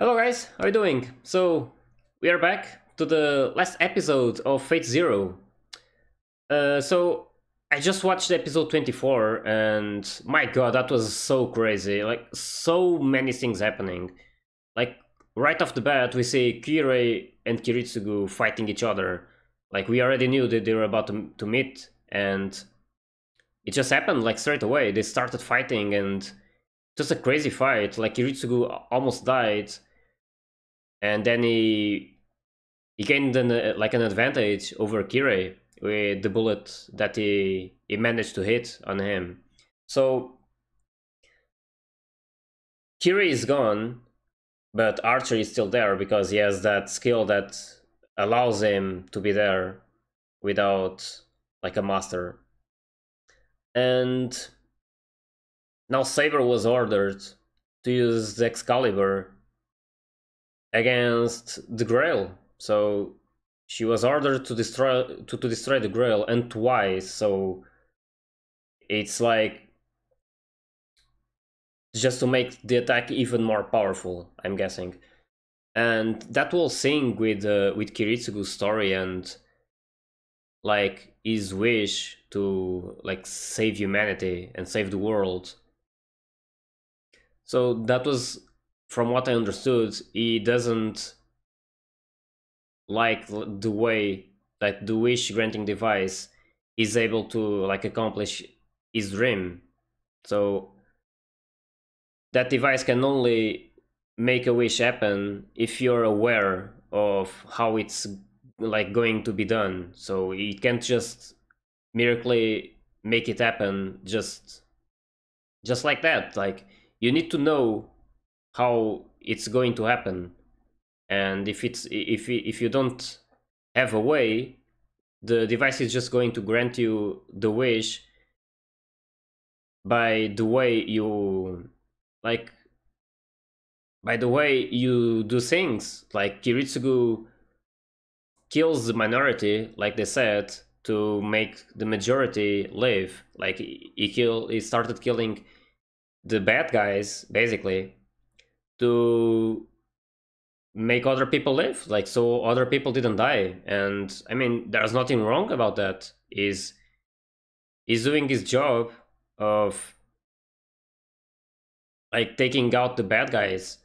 Hello guys, how are you doing? So, we are back to the last episode of Fate/Zero. So, I just watched episode 24 and my god, that was so crazy. Like, so many things happening. Like, right off the bat, we see Kirei and Kiritsugu fighting each other. Like, we already knew that they were about to meet, and it just happened, like, straight away. They started fighting and just a crazy fight. Like, Kiritsugu almost died, and then he gained an advantage over Kirei with the bullet that he managed to hit on him. So Kirei is gone, but Archer is still there because he has that skill that allows him to be there without like a master. And now Saber was ordered to use the Excalibur against the Grail. So she was ordered to destroy the Grail, and twice. So it's like just to make the attack even more powerful, I'm guessing. And that will sync with Kiritsugu's story and like his wish to like save humanity and save the world. So that was, from what I understood, he doesn't like the way that the wish granting device is able to like accomplish his dream. So that device can only make a wish happen if you're aware of how it's like going to be done. So it can't just miraculously make it happen just like that. Like, you need to know how it's going to happen, and if you don't have a way, the device is just going to grant you the wish by the way you like, by the way you do things. Like, Kiritsugu kills the minority, like they said, to make the majority live. Like, he started killing the bad guys basically to make other people live, like, so other people didn't die. And I mean, there's nothing wrong about that. He's doing his job of like taking out the bad guys.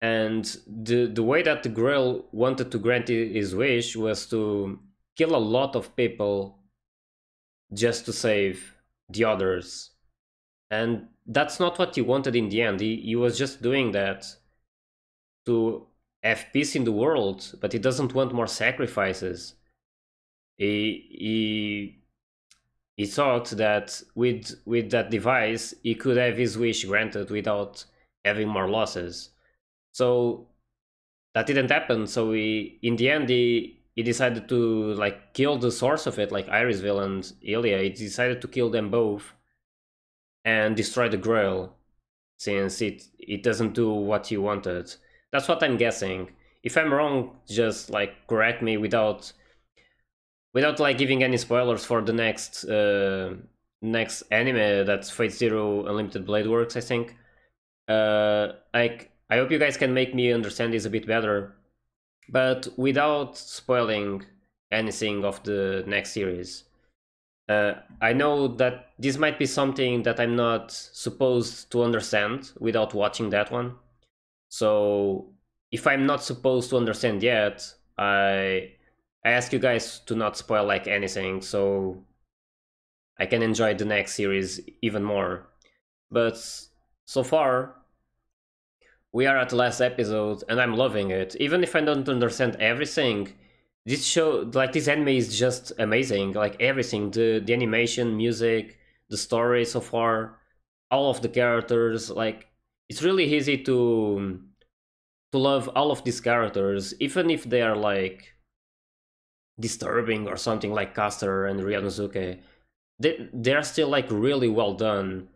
And the way that the Grail wanted to grant his wish was to kill a lot of people just to save the others. And that's not what he wanted in the end. He was just doing that to have peace in the world, but he doesn't want more sacrifices. He thought that with that device, he could have his wish granted without having more losses. So that didn't happen. So in the end, he decided to like kill the source of it, like Irisville and Ilya. He decided to kill them both and destroy the Grail, since it doesn't do what he wanted. That's what I'm guessing. If I'm wrong, just like correct me without like giving any spoilers for the next anime, that's Fate/Zero Unlimited Blade Works, I think. Like, I hope you guys can make me understand this a bit better, but without spoiling anything of the next series. I know that this might be something that I'm not supposed to understand without watching that one. So if I'm not supposed to understand yet, I ask you guys to not spoil like anything, so I can enjoy the next series even more. But so far, we are at the last episode and I'm loving it. Even if I don't understand everything, this show, like, this anime is just amazing. Like, everything, the animation, music, the story so far, all of the characters. Like, it's really easy to love all of these characters, even if they are like disturbing or something, like Caster and Ryuunosuke. They are still like really well done,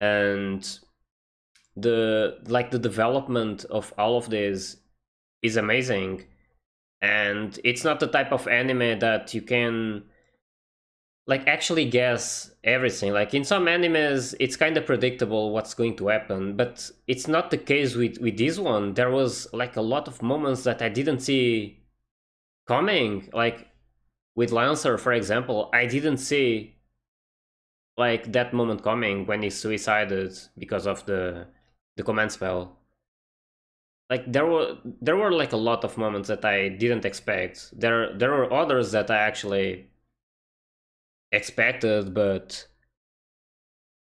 and the development of all of this is amazing. And it's not the type of anime that you can like actually guess everything. Like in some animes it's kind of predictable what's going to happen, but it's not the case with this one. There was like a lot of moments that I didn't see coming. Like with Lancer, for example, I didn't see like that moment coming when he suicided because of the command spell. Like there were like a lot of moments that I didn't expect. There were others that I actually expected, but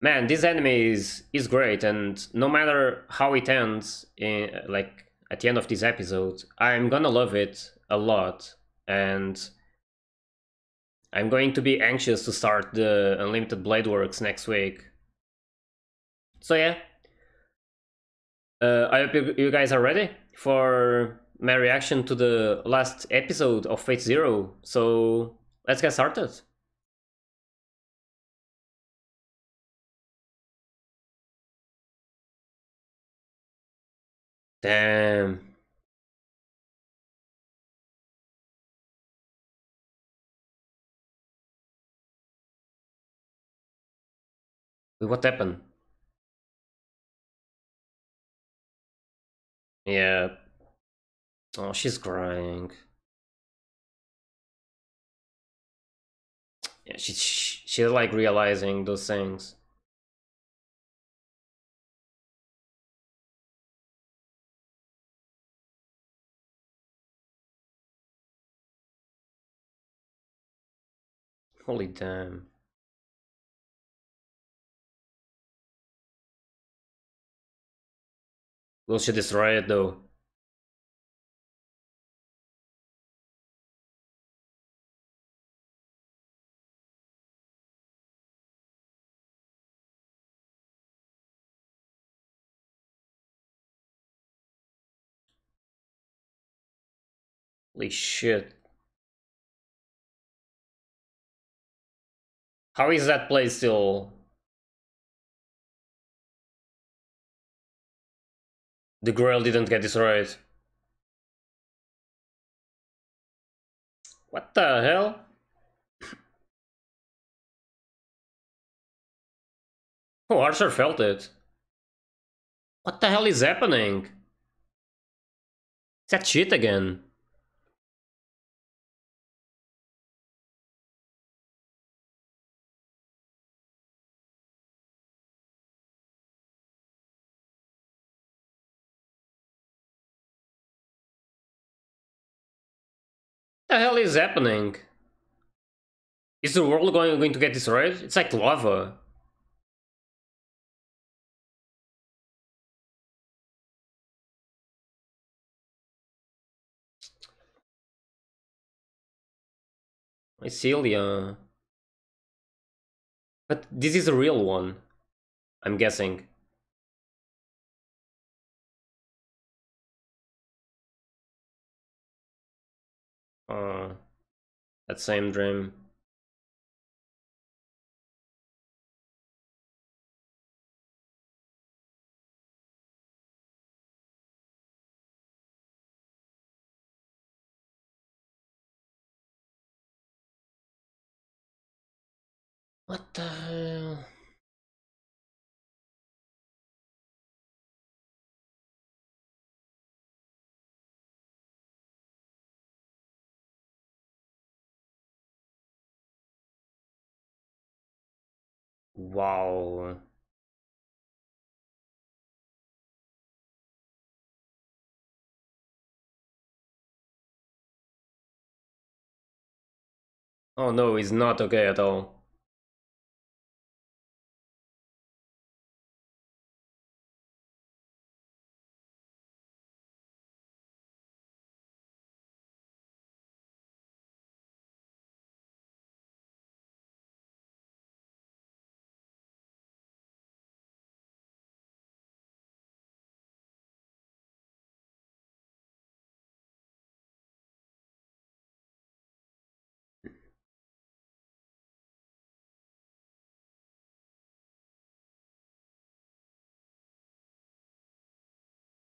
man, this anime is great, and no matter how it ends, in like at the end of this episode, I'm gonna love it a lot, and I'm going to be anxious to start the Unlimited Blade Works next week. So yeah. I hope you guys are ready for my reaction to the last episode of Fate/Zero, so let's get started. Damn. What happened? Yeah. Oh, she's crying. Yeah, she's like realizing those things. Holy damn. Will she destroy it though? Holy shit. How is that place still? The girl didn't get destroyed. What the hell? Oh, Archer felt it. What the hell is happening? Is that shit again? What the hell is happening? Is the world going to get destroyed? It's like lava. It's Ilya. But this is a real one, I'm guessing. That same dream. What the hell? Wow. Oh no, it's not okay at all.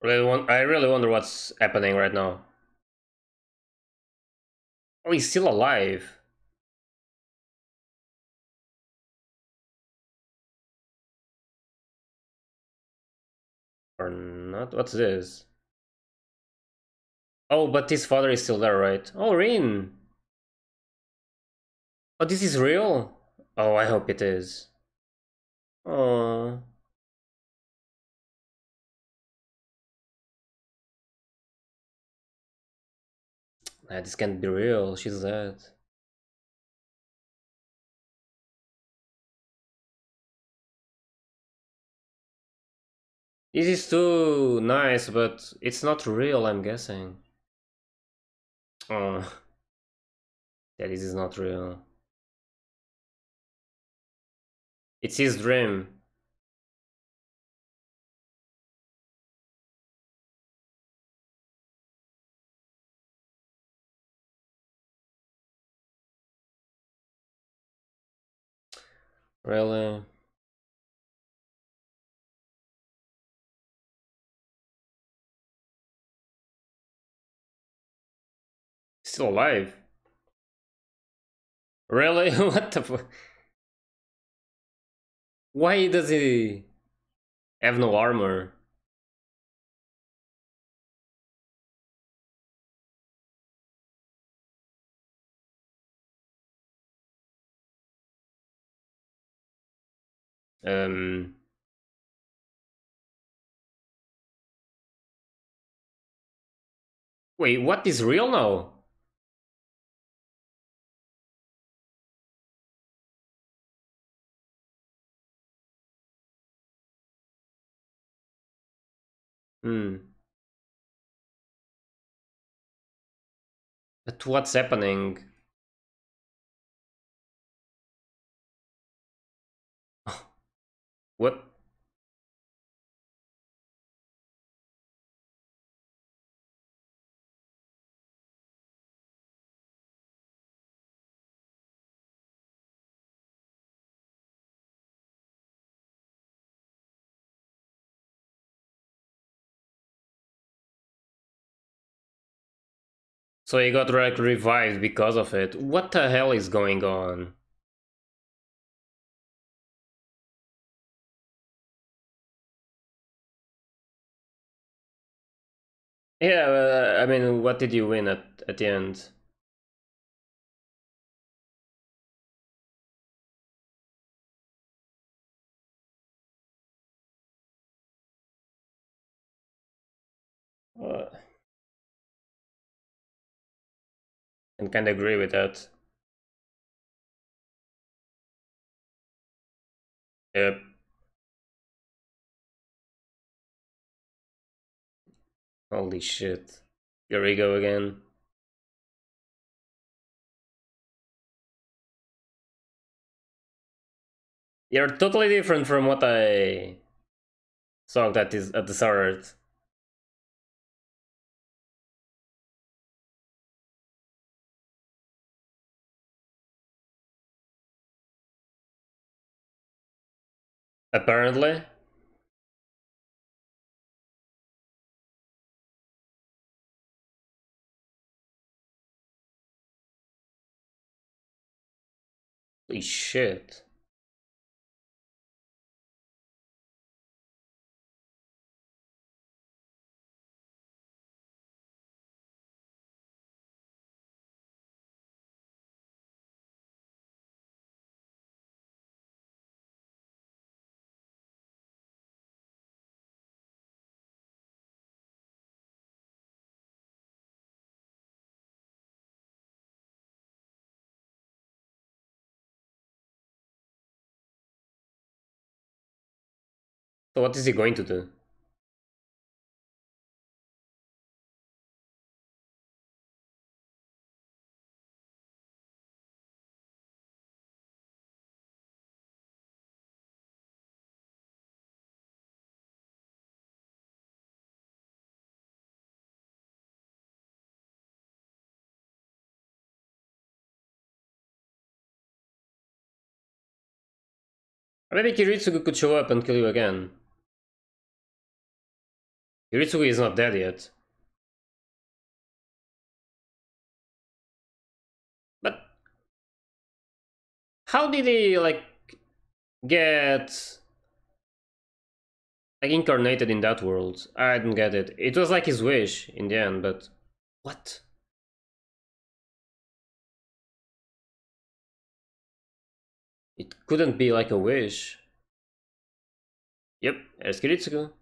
I really wonder what's happening right now. Oh, he's still alive. Or not? What's this? Oh, but his father is still there, right? Oh, Rin! Oh, this is real? Oh, I hope it is. Oh. Nah, this can't be real, she's dead. This is too nice, but it's not real, I'm guessing. Oh. Yeah, this is not real. It's his dream. Really? Still alive? Really? What the fuck? Why does he have no armor? Wait, what is real now? But what's happening? What? So he got like revived because of it. What the hell is going on? Yeah, I mean, what did you win at the end? And kind of agree with that. Yep. Holy shit. Here we go again. You're totally different from what I saw that is at the start. Apparently. Holy shit. So what is he going to do? Maybe Kiritsugu could show up and kill you again. Kiritsugu is not dead yet. But how did he, like, get like incarnated in that world. I didn't get it. It was like his wish in the end, but what? It couldn't be like a wish. Yep, there's Kiritsugu.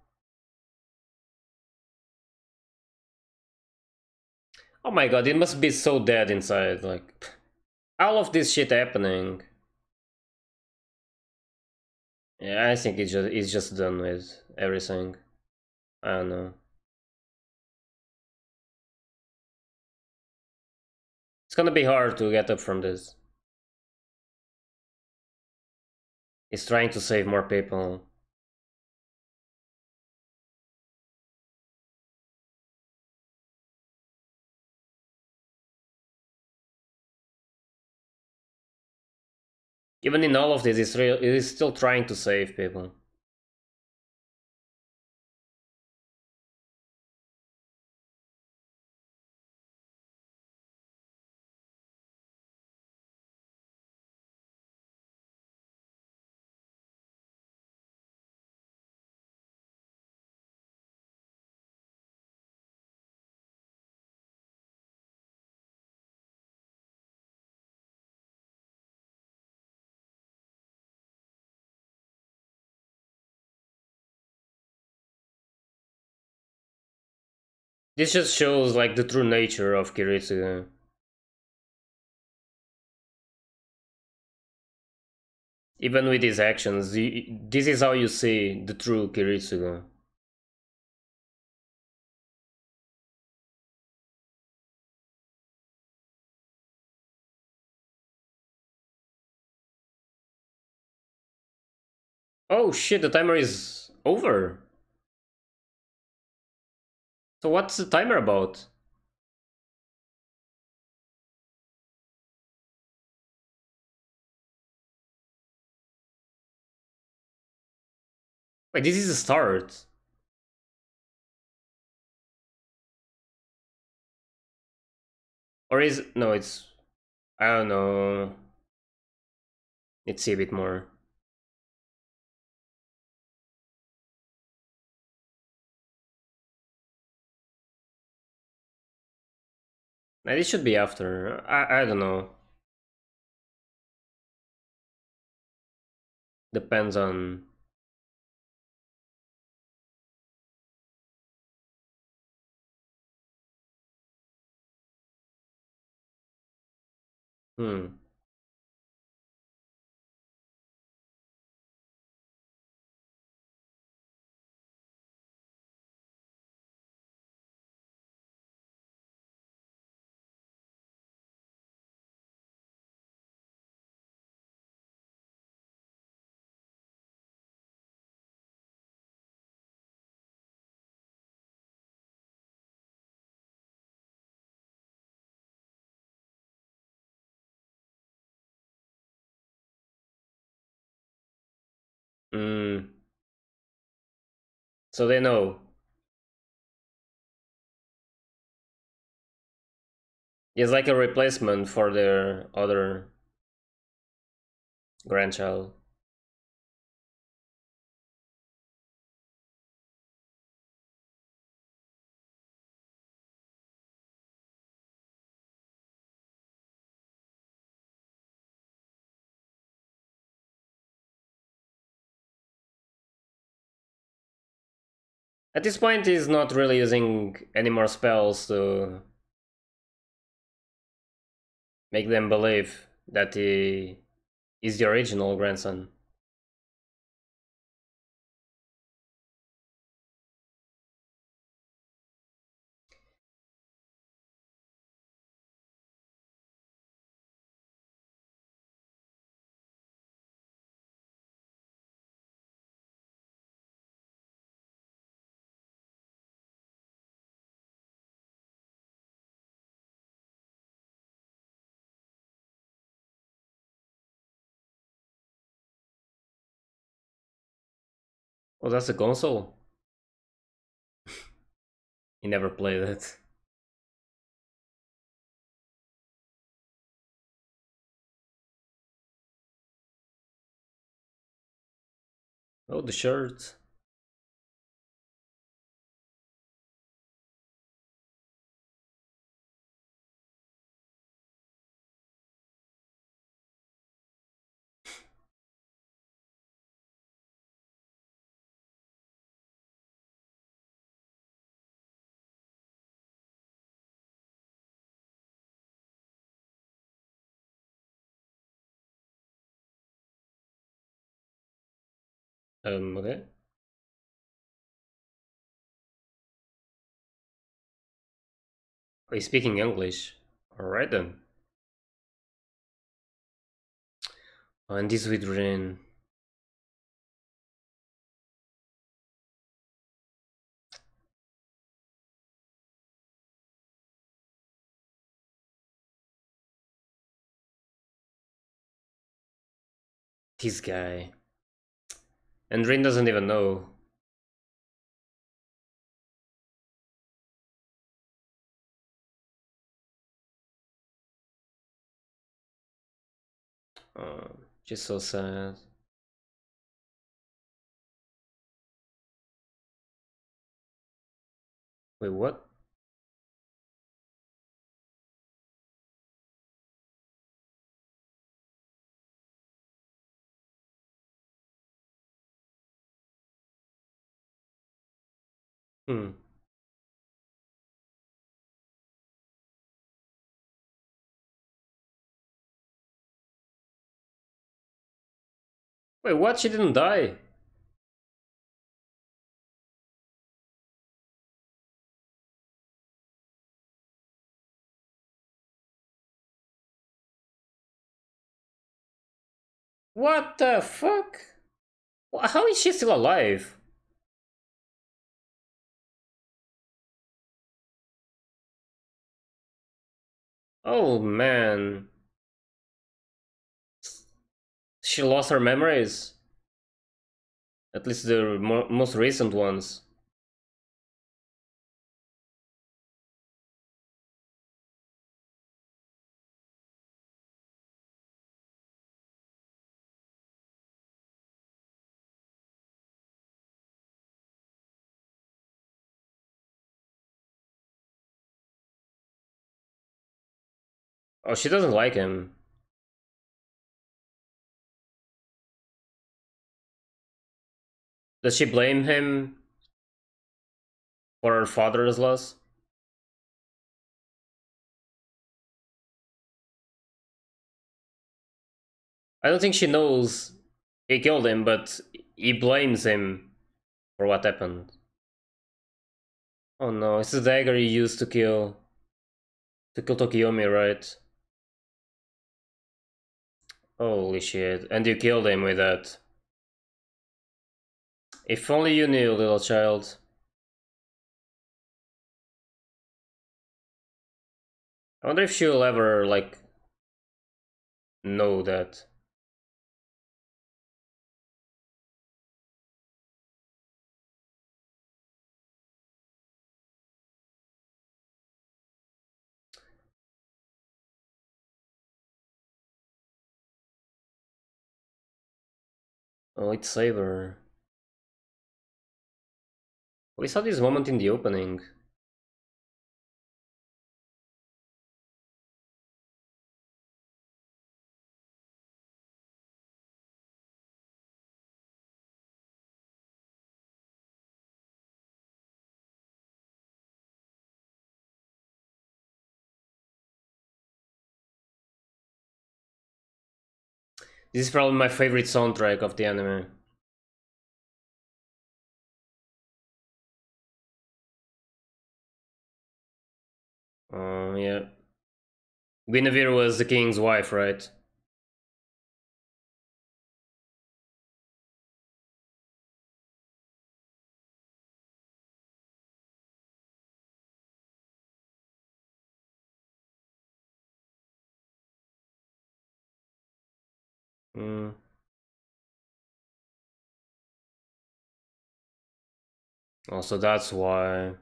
Oh my god, it must be so dead inside, like... all of this shit happening. Yeah, I think it's just done with everything. I don't know. It's gonna be hard to get up from this. He's trying to save more people. Even in all of this, it is still trying to save people. This just shows like the true nature of Kiritsugu. Even with his actions, this is how you see the true Kiritsugu. Oh shit, the timer is over. So what's the timer about? Wait, this is the start. Or is... no, it's... I don't know. Let's see a bit more. This should be after. I don't know. Depends on... So they know. It's like a replacement for their other grandchild. At this point, he's not really using any more spells to make them believe that he is the original grandson. Oh, that's a console? He never played it. Oh, the shirt. Okay. He's speaking English. Alright then. And this with Rin. This guy. And Rin doesn't even know. Oh, just so sad. Wait, what? Wait, what? She didn't die? What the fuck? How is she still alive? Oh man. She lost her memories. At least the most recent ones. Oh, she doesn't like him. Does she blame him for her father's loss? I don't think she knows he killed him, but he blames him for what happened. Oh no, it's the dagger he used to kill Tokiomi, right? Holy shit, and you killed him with that. If only you knew, little child. I wonder if she'll ever, like, know that. Oh, it's Saber. We saw this moment in the opening. This is probably my favorite soundtrack of the anime. Yeah. Guinevere was the king's wife, right? Oh, so that's why.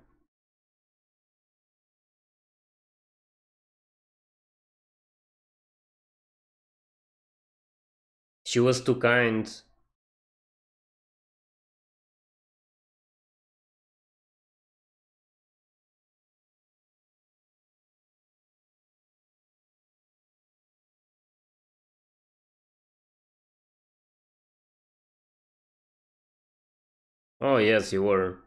She was too kind. Oh, yes, you were.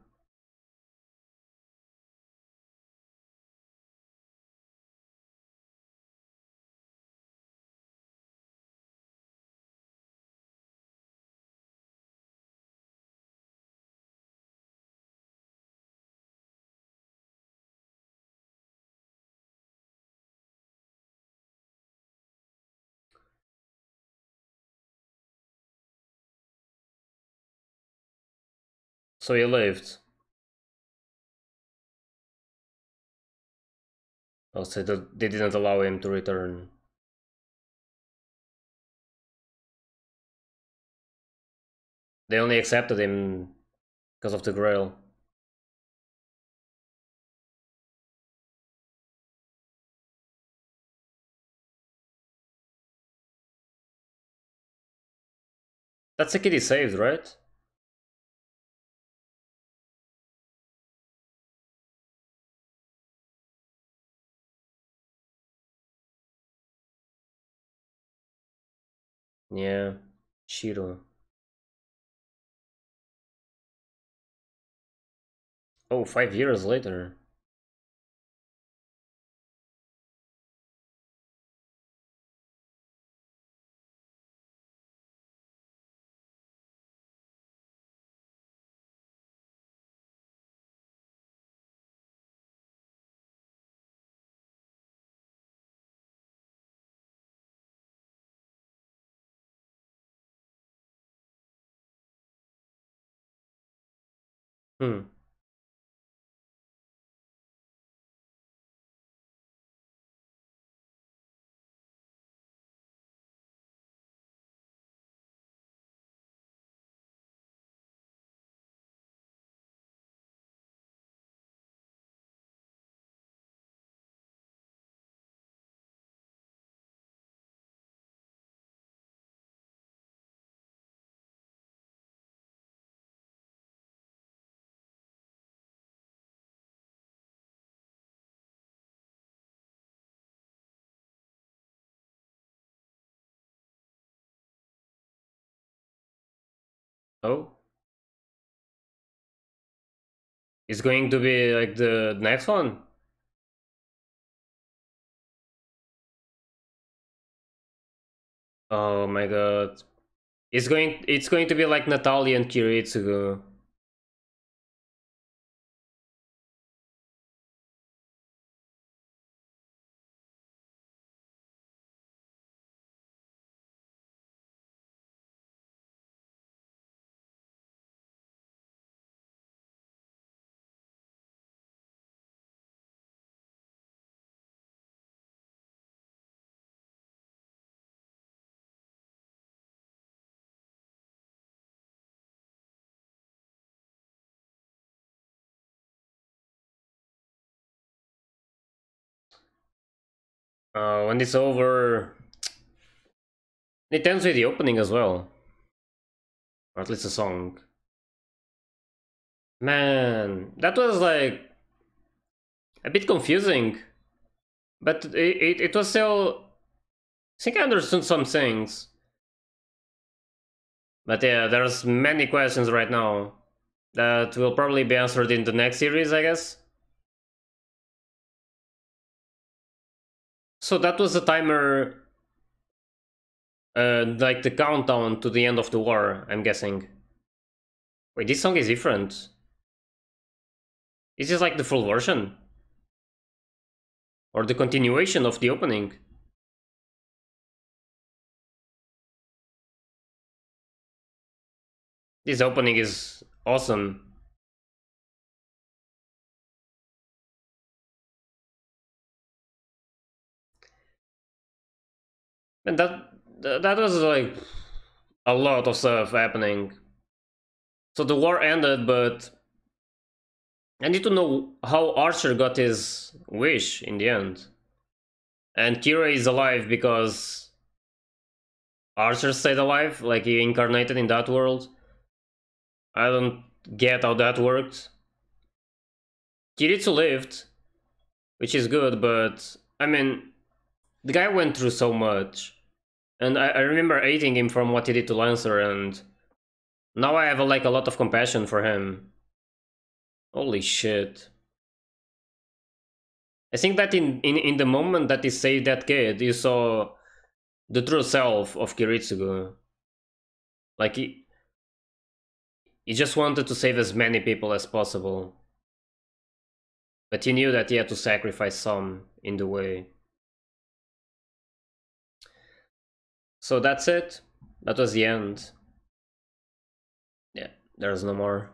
So he lived. Also, they didn't allow him to return. They only accepted him because of the Grail. That's the kid he saved, right? Yeah, Shiro. Oh, 5 years later. Hmm. Oh, it's going to be like the next one. Oh my god, it's going to be like Natalia and Kiritsugu. When it's over, it ends with the opening as well, or at least the song. Man, that was like a bit confusing, but it was still. I think I understood some things, but yeah, there's many questions right now that will probably be answered in the next series, I guess. So that was the timer, like the countdown to the end of the war, I'm guessing. Wait, this song is different. Is this like the full version? Or the continuation of the opening? This opening is awesome. And that was like a lot of stuff happening. So the war ended, but I need to know how Archer got his wish in the end. And Kirei is alive because Archer stayed alive, like he incarnated in that world. I don't get how that worked. Kiritsu lived, which is good, but I mean, the guy went through so much, and I remember hating him from what he did to Lancer, and now I have like a lot of compassion for him. Holy shit. I think that in the moment that he saved that kid, you saw the true self of Kiritsugu. Like he just wanted to save as many people as possible, but he knew that he had to sacrifice some in the way. So that's it. That was the end. Yeah, there's no more.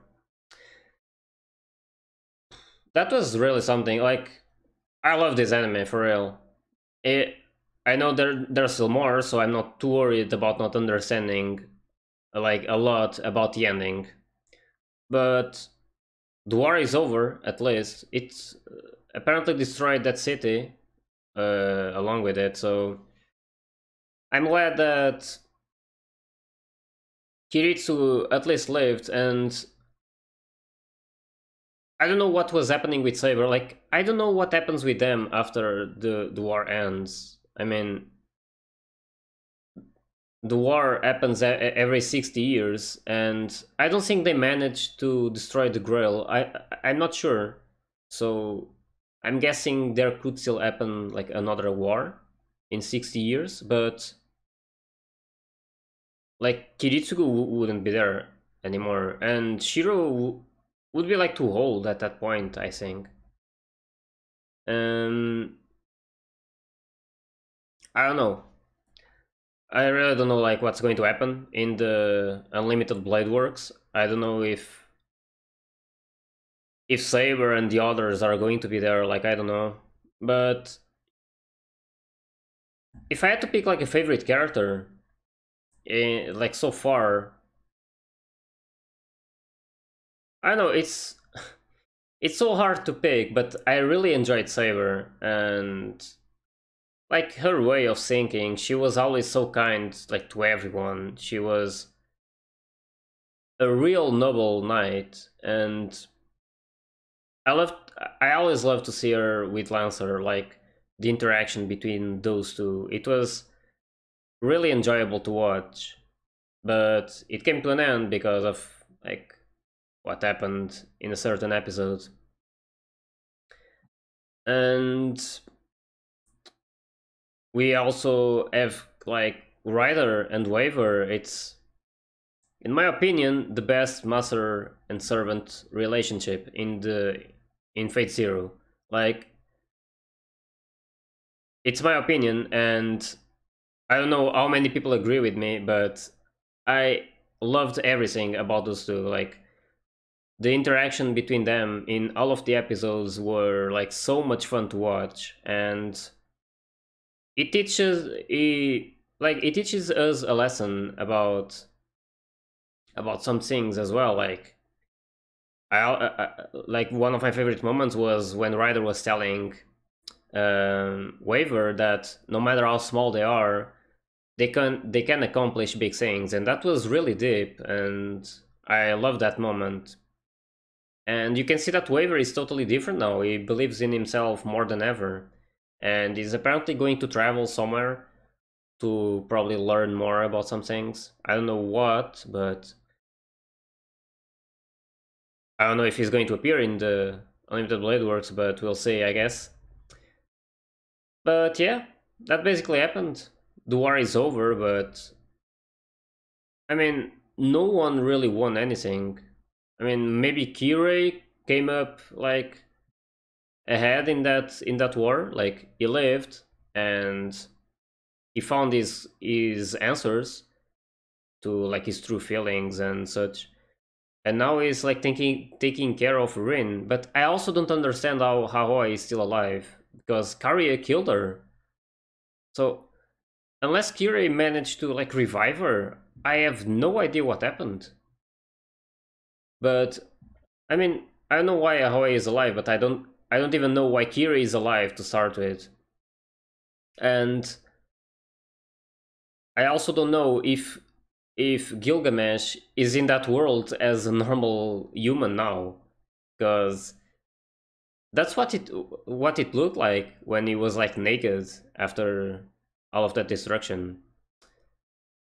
That was really something. Like, I love this anime for real. I know there's still more, so I'm not too worried about not understanding like a lot about the ending. But the war is over, at least. It's apparently destroyed that city along with it, so I'm glad that Kiritsugu at least lived. And I don't know what was happening with Saber. Like, I don't know what happens with them after the war ends. I mean, the war happens every 60 years, and I don't think they managed to destroy the Grail. I'm not sure. So I'm guessing there could still happen like another war in 60 years, but like Kiritsugu wouldn't be there anymore, and Shiro would be like too old at that point, I think. I don't know. I really don't know like what's going to happen in the Unlimited Blade Works. I don't know if Saber and the others are going to be there, like I don't know. But if I had to pick like a favorite character, like so far, I know it's so hard to pick, but I really enjoyed Saber, and like her way of thinking. She was always so kind, like to everyone. She was a real noble knight, and I always loved to see her with Lancer, like the interaction between those two. It was really enjoyable to watch, but it came to an end because of like what happened in a certain episode. And we also have like Rider and Waver. It's, in my opinion, the best master and servant relationship in Fate/Zero. Like, it's my opinion, and I don't know how many people agree with me, but I loved everything about those two. Like, the interaction between them in all of the episodes were like so much fun to watch, and it teaches us a lesson about some things as well. Like, I like one of my favorite moments was when Ryder was telling Waver that no matter how small they are, they can accomplish big things, and that was really deep, and I love that moment. And you can see that Waver is totally different now. He believes in himself more than ever, and is apparently going to travel somewhere to probably learn more about some things. I don't know what, but I don't know if he's going to appear in the Unlimited Blade Works, but we'll see, I guess. But yeah, that basically happened. The war is over, but I mean, no one really won anything. I mean, maybe Kirei came up like ahead in that war. Like, he lived and he found his answers to like his true feelings and such, and now he's like taking care of Rin. But I also don't understand how Aoi is still alive, because Kariya killed her. So unless Kirei managed to like revive her, I have no idea what happened. But I mean, I don't know why Aoi is alive, but I don't even know why Kirei is alive to start with. And I also don't know if Gilgamesh is in that world as a normal human now, because that's what it looked like when he was like naked after all of that destruction.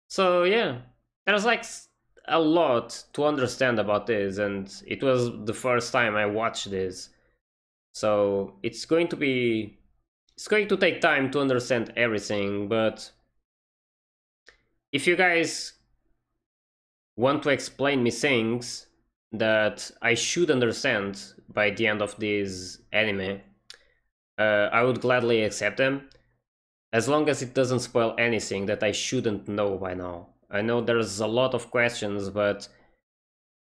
So yeah, there's like a lot to understand about this, and it was the first time I watched this, so it's going to take time to understand everything. But if you guys want to explain me things that I should understand by the end of this anime, I would gladly accept them, as long as it doesn't spoil anything that I shouldn't know by now. I know there's a lot of questions, but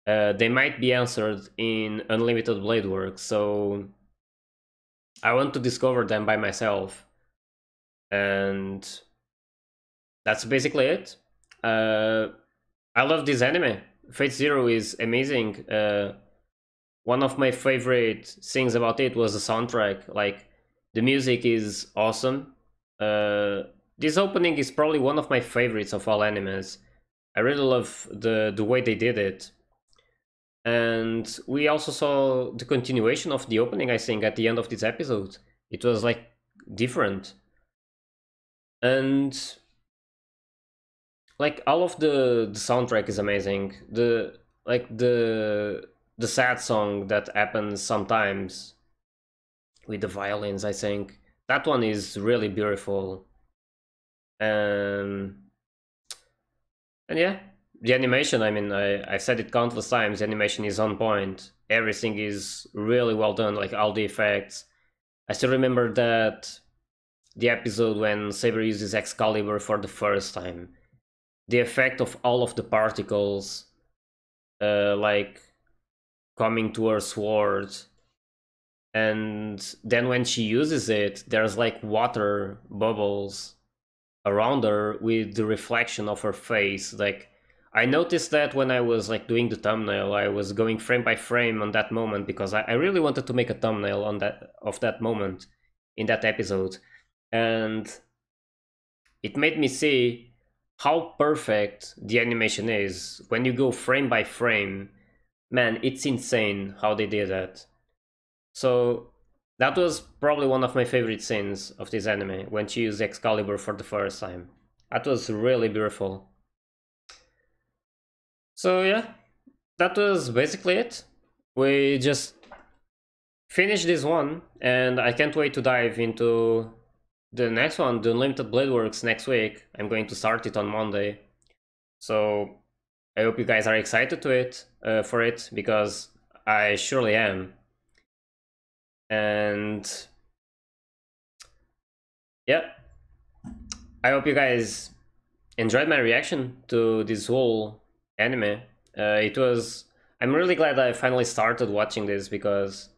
They might be answered in Unlimited Blade Works, so I want to discover them by myself. And that's basically it. I love this anime. Fate/Zero is amazing. One of my favorite things about it was the soundtrack. Like, the music is awesome. This opening is probably one of my favorites of all animes. I really love the way they did it. And we also saw the continuation of the opening, I think, at the end of this episode. It was, like, different. And, like, all of the soundtrack is amazing. The sad song that happens sometimes with the violins, I think. That one is really beautiful. And yeah, the animation, I mean, I've said it countless times, the animation is on point. Everything is really well done, like all the effects. I still remember that the episode when Saber uses Excalibur for the first time. The effect of all of the particles, like, coming to her sword, and then when she uses it, there's like water bubbles around her with the reflection of her face. Like, I noticed that when I was like doing the thumbnail, I was going frame by frame on that moment because I really wanted to make a thumbnail on that moment in that episode, and it made me see how perfect the animation is when you go frame by frame. Man, it's insane how they did that. So that was probably one of my favorite scenes of this anime, when she used Excalibur for the first time. That was really beautiful. So yeah, that was basically it. We just finished this one, and I can't wait to dive into the next one, the Unlimited Blade Works, next week. I'm going to start it on Monday. So I hope you guys are excited for it, because I surely am. And yeah, I hope you guys enjoyed my reaction to this whole anime. I'm really glad I finally started watching this, because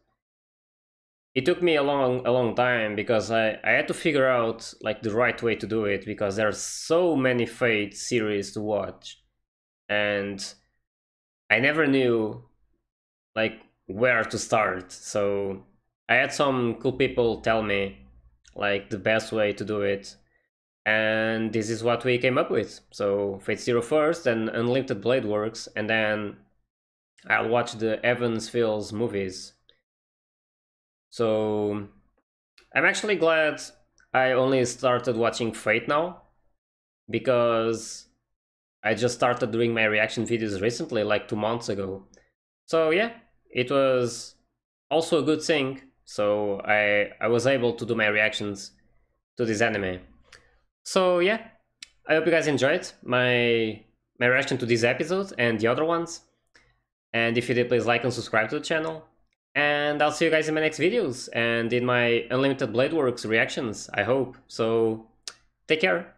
it took me a long time, because I had to figure out like the right way to do it, because there are so many Fate series to watch. And I never knew like where to start, so I had some cool people tell me like the best way to do it, and this is what we came up with. So Fate/Zero first, then Unlimited Blade Works, and then I'll watch the Evansville's movies. So I'm actually glad I only started watching Fate now, because I just started doing my reaction videos recently, like 2 months ago. So yeah, it was also a good thing. So I was able to do my reactions to this anime. So yeah, I hope you guys enjoyed my reaction to this episode and the other ones. And if you did, please like and subscribe to the channel. And I'll see you guys in my next videos and in my Unlimited Blade Works reactions, I hope. So take care.